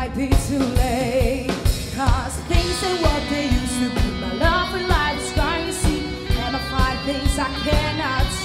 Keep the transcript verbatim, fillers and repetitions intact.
might be too late, cause things ain't what they used to be. My love and life is crying to see, and I find things I cannot see.